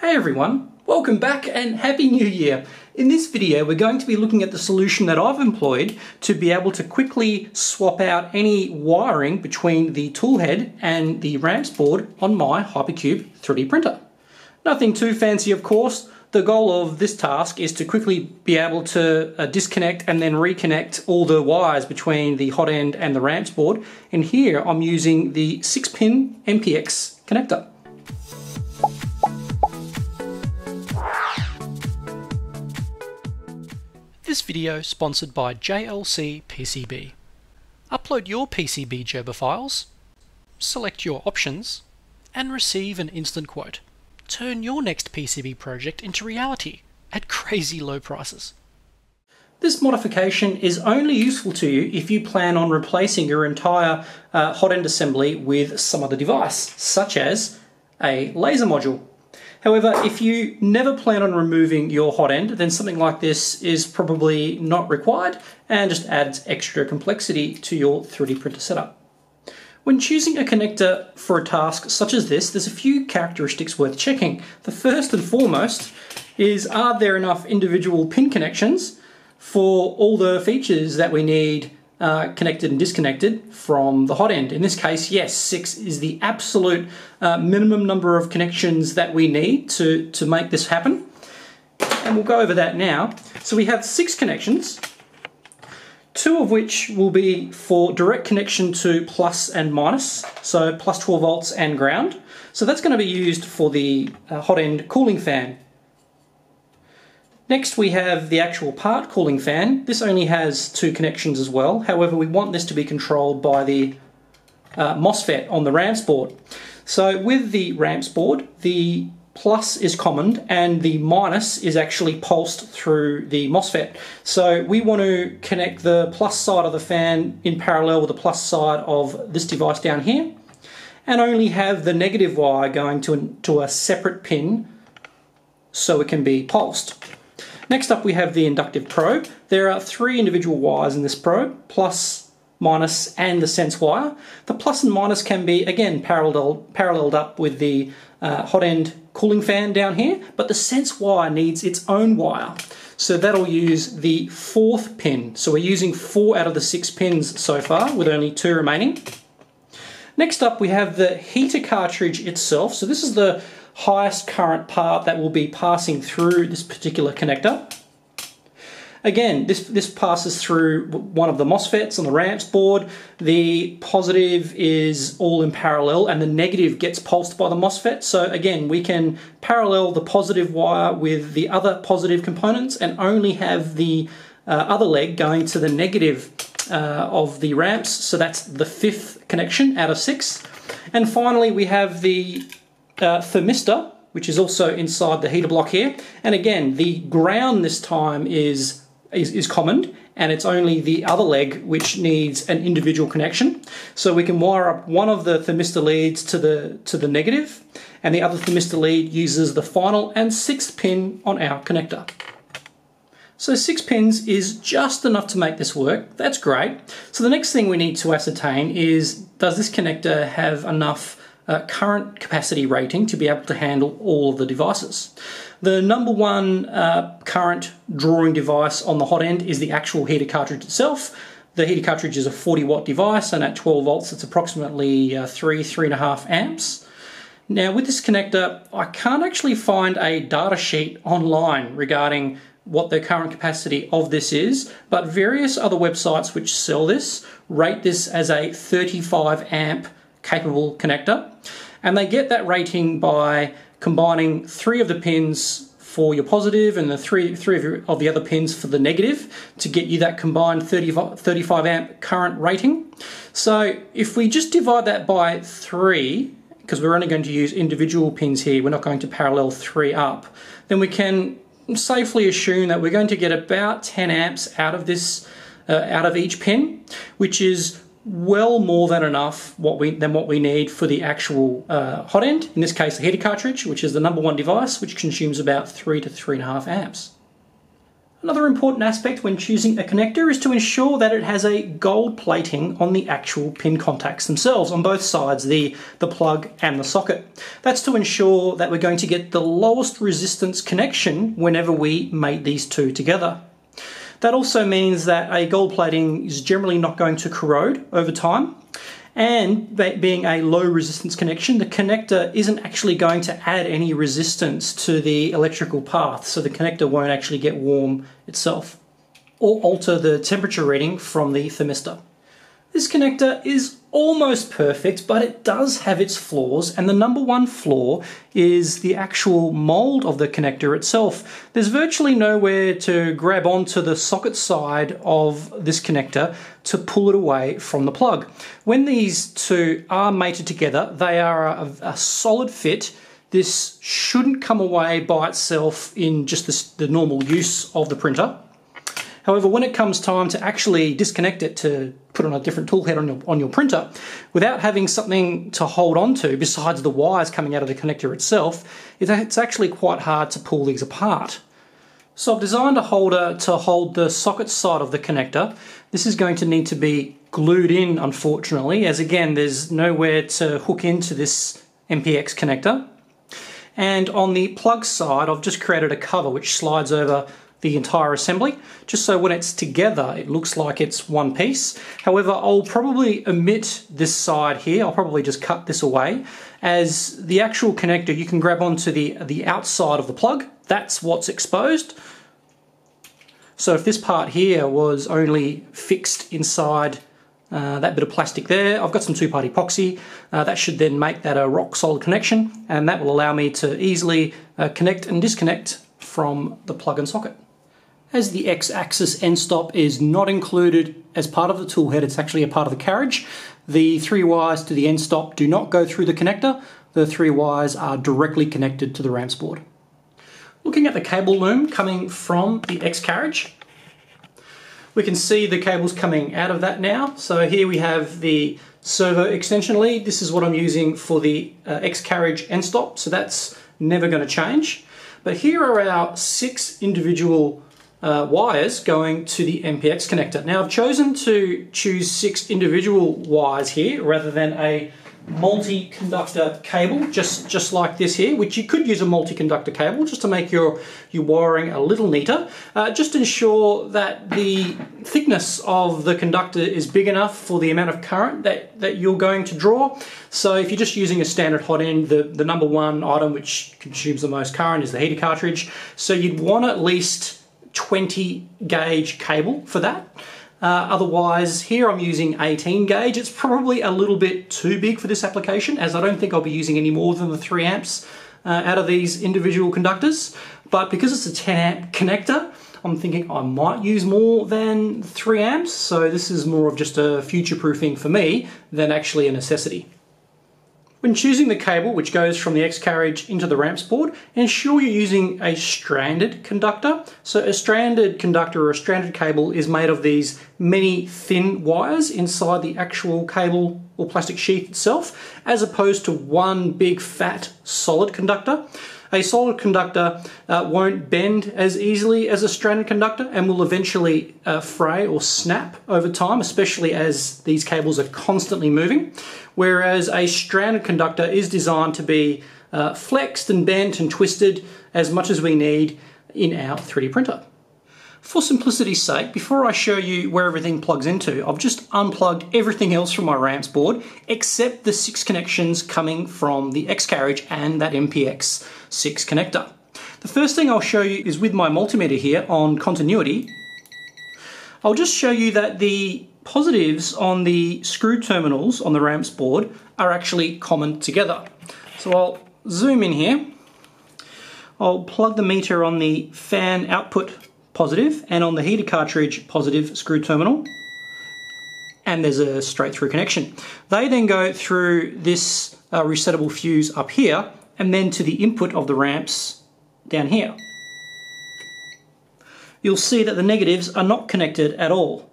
Hey everyone, welcome back and Happy New Year! In this video we're going to be looking at the solution that I've employed to be able to quickly swap out any wiring between the toolhead and the RAMPS board on my HyperCube 3D printer. Nothing too fancy of course. The goal of this task is to quickly be able to disconnect and then reconnect all the wires between the hot end and the RAMPS board, and here I'm using the 6-pin MPX connector. This video sponsored by JLC PCB. Upload your PCB Gerber files, select your options, and receive an instant quote. Turn your next PCB project into reality at crazy low prices. This modification is only useful to you if you plan on replacing your entire hot end assembly with some other device, such as a laser module. However, if you never plan on removing your hot end, then something like this is probably not required and just adds extra complexity to your 3D printer setup. When choosing a connector for a task such as this, there's a few characteristics worth checking. The first and foremost is, are there enough individual pin connections for all the features that we need connected and disconnected from the hot end? In this case, yes, 6 is the absolute minimum number of connections that we need to make this happen. And we'll go over that now. So we have 6 connections, 2 of which will be for direct connection to plus and minus, so plus 12 volts and ground. So that's going to be used for the hot end cooling fan. Next we have the actual part cooling fan. This only has 2 connections as well, however we want this to be controlled by the MOSFET on the RAMPS board. So with the RAMPS board, the plus is commoned and the minus is actually pulsed through the MOSFET. So we want to connect the plus side of the fan in parallel with the plus side of this device down here, and only have the negative wire going to a separate pin so it can be pulsed. Next up we have the inductive probe. There are 3 individual wires in this probe, plus, minus and the sense wire. The plus and minus can be again paralleled up with the hot end cooling fan down here, but the sense wire needs its own wire. So that'll use the 4th pin. So we're using 4 out of the 6 pins so far with only 2 remaining. Next up we have the heater cartridge itself. So this is the highest current part that will be passing through this particular connector. Again, this passes through one of the MOSFETs on the RAMPS board. The positive is all in parallel and the negative gets pulsed by the MOSFET. So again, we can parallel the positive wire with the other positive components and only have the other leg going to the negative of the RAMPS. So that's the 5th connection out of 6. And finally, we have the thermistor, which is also inside the heater block here, and again the ground this time is commoned, and it's only the other leg which needs an individual connection. So we can wire up one of the thermistor leads to the negative, and the other thermistor lead uses the final and 6th pin on our connector. So 6 pins is just enough to make this work. That's great. So the next thing we need to ascertain is, does this connector have enough current capacity rating to be able to handle all of the devices. The number one current drawing device on the hot end is the actual heater cartridge itself. The heater cartridge is a 40 watt device, and at 12 volts it's approximately 3.5 amps. Now with this connector I can't actually find a data sheet online regarding what the current capacity of this is, but various other websites which sell this rate this as a 35 amp capable connector, and they get that rating by combining 3 of the pins for your positive and the three of the other pins for the negative to get you that combined 35 amp current rating. So if we just divide that by 3, because we're only going to use individual pins here, we're not going to parallel 3 up, then we can safely assume that we're going to get about 10 amps out of this out of each pin, which is well more than enough than what we need for the actual hot end, in this case the heater cartridge, which is the number one device, which consumes about 3 to 3.5 amps. Another important aspect when choosing a connector is to ensure that it has a gold plating on the actual pin contacts themselves, on both sides, the plug and the socket. That's to ensure that we're going to get the lowest resistance connection whenever we mate these two together. That also means that a gold plating is generally not going to corrode over time, and being a low resistance connection, the connector isn't actually going to add any resistance to the electrical path, so the connector won't actually get warm itself or alter the temperature reading from the thermistor. This connector is almost perfect, but it does have its flaws, and the number one flaw is the actual mold of the connector itself. There's virtually nowhere to grab onto the socket side of this connector to pull it away from the plug. When these two are mated together, they are a solid fit. This shouldn't come away by itself in just the normal use of the printer. However, when it comes time to actually disconnect it to put on a different tool head on your printer, without having something to hold on to besides the wires coming out of the connector itself, it's actually quite hard to pull these apart. So I've designed a holder to hold the socket side of the connector. This is going to need to be glued in, unfortunately, as again, there's nowhere to hook into this MPX connector. And on the plug side, I've just created a cover which slides over the entire assembly, just so when it's together it looks like it's one piece. However, I'll probably omit this side here. I'll probably just cut this away, as the actual connector you can grab onto the outside of the plug. That's what's exposed. So if this part here was only fixed inside that bit of plastic there, I've got some two-part epoxy. That should then make that a rock-solid connection, and that will allow me to easily connect and disconnect from the plug and socket. As the X-axis end stop is not included as part of the tool head, it's actually a part of the carriage. The three wires to the end stop do not go through the connector. The three wires are directly connected to the RAMPS board. Looking at the cable loom coming from the X-carriage, we can see the cables coming out of that now. So here we have the servo extension lead. This is what I'm using for the X-carriage end stop, so that's never going to change. But here are our six individual wires going to the MPX connector. Now I've chosen to choose six individual wires here rather than a multi-conductor cable, just like this here, which you could use a multi-conductor cable just to make your wiring a little neater. Just ensure that the thickness of the conductor is big enough for the amount of current that you're going to draw. So if you're just using a standard hot end, the number one item which consumes the most current is the heater cartridge. So you'd want at least 20 gauge cable for that. Otherwise, here I'm using 18 gauge. It's probably a little bit too big for this application, as I don't think I'll be using any more than the 3 amps out of these individual conductors. But because it's a 10 amp connector, I'm thinking I might use more than 3 amps. So this is more of just a future proofing for me than actually a necessity. When choosing the cable which goes from the X-carriage into the RAMPS board, ensure you're using a stranded conductor. So a stranded conductor or a stranded cable is made of these many thin wires inside the actual cable or plastic sheath itself, as opposed to one big fat solid conductor. A solid conductor won't bend as easily as a stranded conductor and will eventually fray or snap over time, especially as these cables are constantly moving. Whereas a stranded conductor is designed to be flexed and bent and twisted as much as we need in our 3D printer. For simplicity's sake, before I show you where everything plugs into, I've just unplugged everything else from my RAMPS board except the 6 connections coming from the X-carriage and that MPX6 connector. The first thing I'll show you is with my multimeter here on continuity. I'll just show you that the positives on the screw terminals on the RAMPS board are actually common together. So I'll zoom in here. I'll plug the meter on the fan output positive and on the heater cartridge positive screw terminal, and there's a straight through connection. They then go through this resettable fuse up here and then to the input of the RAMPS down here. You'll see that the negatives are not connected at all.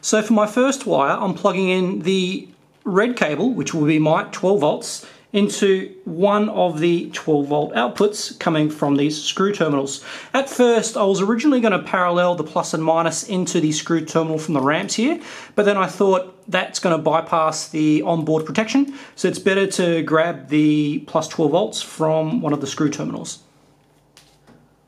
So for my first wire, I'm plugging in the red cable, which will be my 12 volts, into one of the 12 volt outputs coming from these screw terminals. At first, I was originally going to parallel the plus and minus into the screw terminal from the ramps here, but then I thought that's going to bypass the onboard protection, so it's better to grab the plus 12 volts from one of the screw terminals.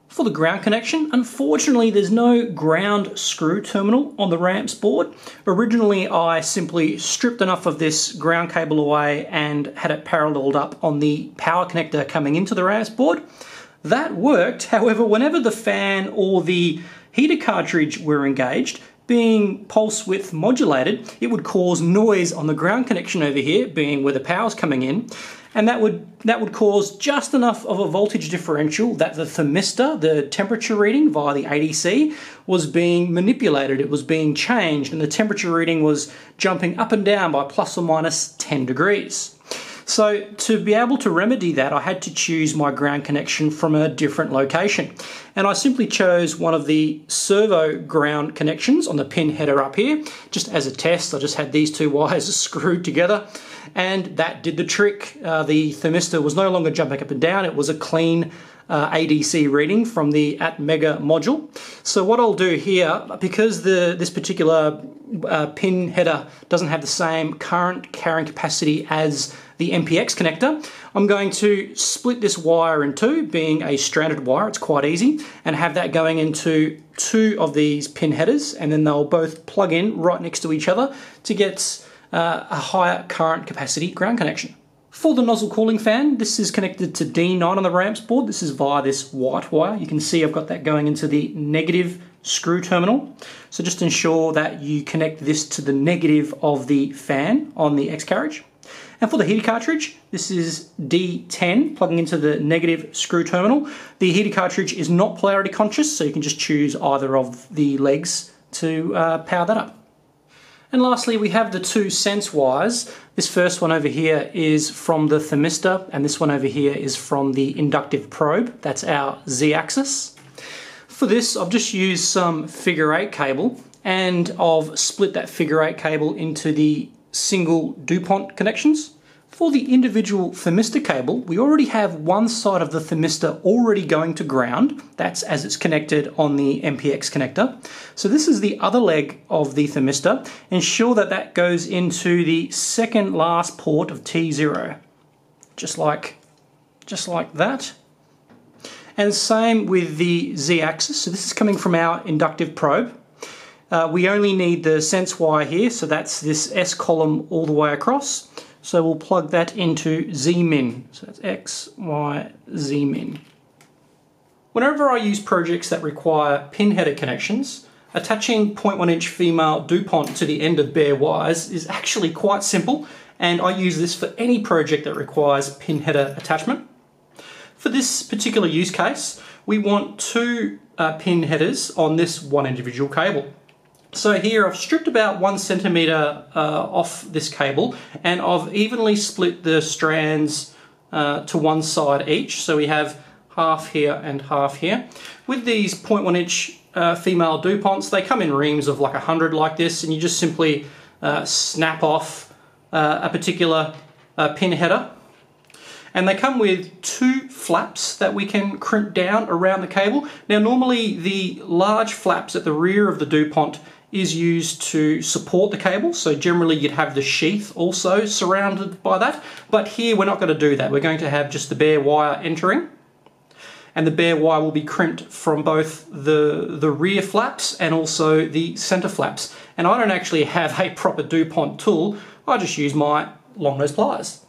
For the ground connection, unfortunately there's no ground screw terminal on the ramps board. Originally I simply stripped enough of this ground cable away and had it paralleled up on the power connector coming into the ramps board. That worked, however, whenever the fan or the heater cartridge were engaged, being pulse width modulated, it would cause noise on the ground connection over here, being where the power's coming in, and that would cause just enough of a voltage differential that the thermistor, the temperature reading via the ADC, was being manipulated, it was being changed, and the temperature reading was jumping up and down by plus or minus 10 degrees. So to be able to remedy that, I had to choose my ground connection from a different location. And I simply chose one of the servo ground connections on the pin header up here. Just as a test, I just had these two wires screwed together, and that did the trick. The thermistor was no longer jumping up and down. It was a clean ADC reading from the ATmega module. So what I'll do here, because this particular pin header doesn't have the same current carrying capacity as the MPX connector, I'm going to split this wire in two, being a stranded wire, it's quite easy, and have that going into two of these pin headers, and then they'll both plug in right next to each other to get a higher current capacity ground connection. For the nozzle cooling fan, this is connected to D9 on the ramps board. This is via this white wire. You can see I've got that going into the negative screw terminal. So just ensure that you connect this to the negative of the fan on the X carriage. And for the heater cartridge, this is D10 plugging into the negative screw terminal. The heater cartridge is not polarity conscious, so you can just choose either of the legs to power that up. And lastly, we have the two sense wires. This first one over here is from the thermistor, and this one over here is from the inductive probe. That's our Z-axis. For this, I've just used some figure 8 cable, and I've split that figure 8 cable into the single DuPont connections. For the individual thermistor cable, we already have one side of the thermistor already going to ground. That's as it's connected on the MPX connector. So this is the other leg of the thermistor. Ensure that that goes into the second last port of T0. Just like that. And same with the Z-axis. So this is coming from our inductive probe. We only need the sense wire here, so that's this S column all the way across. So we'll plug that into Zmin. So that's X, Y, Zmin. Whenever I use projects that require pin header connections, attaching 0.1 inch female DuPont to the end of bare wires is actually quite simple, and I use this for any project that requires pin header attachment. For this particular use case, we want two pin headers on this one individual cable. So here I've stripped about 1 centimetre off this cable, and I've evenly split the strands to one side each, so we have half here and half here. With these 0.1 inch female DuPonts, they come in reams of like 100 like this, and you just simply snap off a particular pin header. And they come with two flaps that we can crimp down around the cable. Now normally the large flaps at the rear of the DuPont is used to support the cable, so generally you'd have the sheath also surrounded by that, but here we're not going to do that. We're going to have just the bare wire entering, and the bare wire will be crimped from both the rear flaps and also the center flaps. And I don't actually have a proper DuPont tool, I just use my long nose pliers.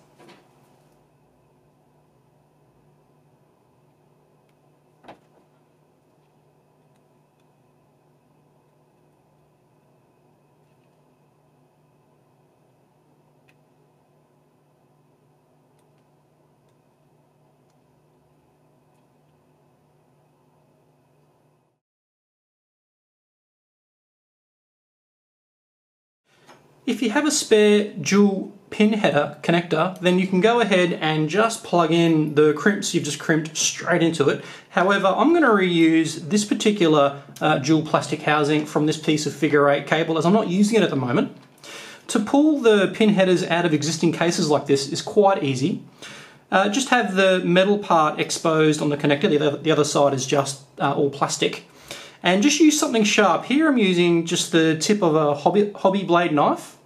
If you have a spare dual pin header connector, then you can go ahead and just plug in the crimps you've just crimped straight into it. However, I'm going to reuse this particular dual plastic housing from this piece of figure 8 cable, as I'm not using it at the moment. To pull the pin headers out of existing cases like this is quite easy. Just have the metal part exposed on the connector. The other side is just all plastic. And just use something sharp. Here I'm using just the tip of a hobby blade knife.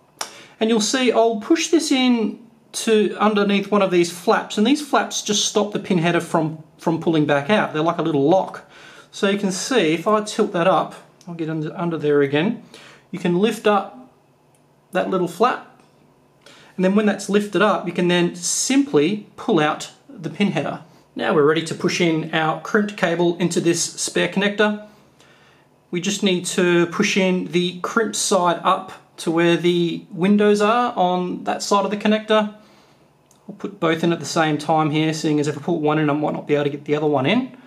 And you'll see I'll push this in to underneath one of these flaps. And these flaps just stop the pin header from pulling back out. They're like a little lock. So you can see if I tilt that up, I'll get under there again. You can lift up that little flap. And then when that's lifted up, you can then simply pull out the pin header. Now we're ready to push in our crimped cable into this spare connector. We just need to push in the crimped side up to where the windows are on that side of the connector. I'll put both in at the same time here, seeing as if I put one in, I might not be able to get the other one in.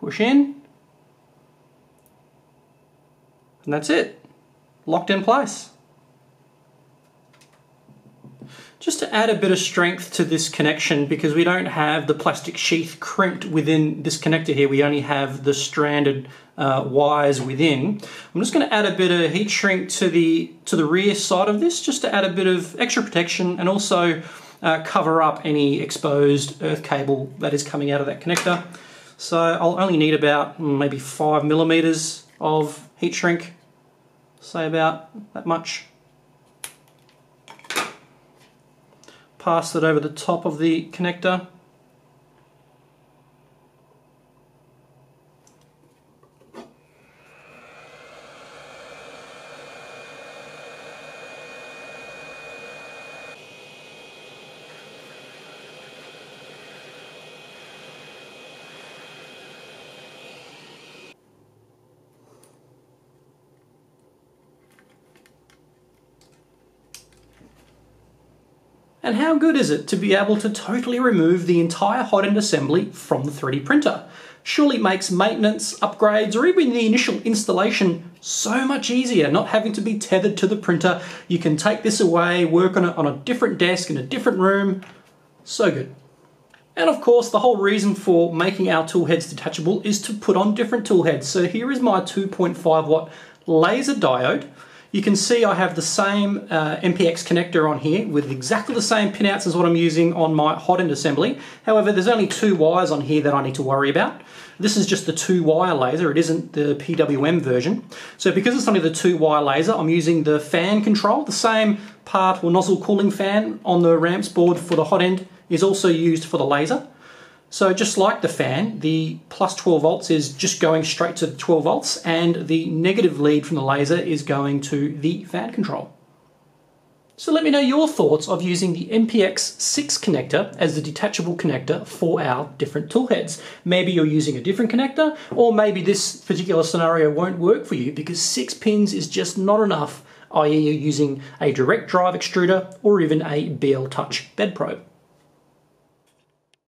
Push in. And that's it. Locked in place. Just to add a bit of strength to this connection, because we don't have the plastic sheath crimped within this connector here, we only have the stranded wires within. I'm just going to add a bit of heat shrink to the rear side of this, just to add a bit of extra protection and also cover up any exposed earth cable that is coming out of that connector. So I'll only need about maybe 5 millimeters of heat shrink, say about that much. Pass that over the top of the connector. And how good is it to be able to totally remove the entire hot end assembly from the 3D printer? Surely it makes maintenance, upgrades, or even the initial installation so much easier, not having to be tethered to the printer. You can take this away, work on it on a different desk in a different room. So good. And of course, the whole reason for making our tool heads detachable is to put on different tool heads. So here is my 2.5 watt laser diode. You can see I have the same MPX connector on here with exactly the same pinouts as what I'm using on my hot end assembly. However, there's only 2 wires on here that I need to worry about. This is just the 2-wire laser, it isn't the PWM version. So because it's only the 2-wire laser, I'm using the fan control. The same part or nozzle cooling fan on the RAMPS board for the hot end is also used for the laser. So just like the fan, the plus 12 volts is just going straight to the 12 volts and the negative lead from the laser is going to the fan control. So let me know your thoughts of using the MPX 6 connector as the detachable connector for our different tool heads. Maybe you're using a different connector, or maybe this particular scenario won't work for you because 6 pins is just not enough, i.e. you're using a direct drive extruder or even a BL-Touch bed probe.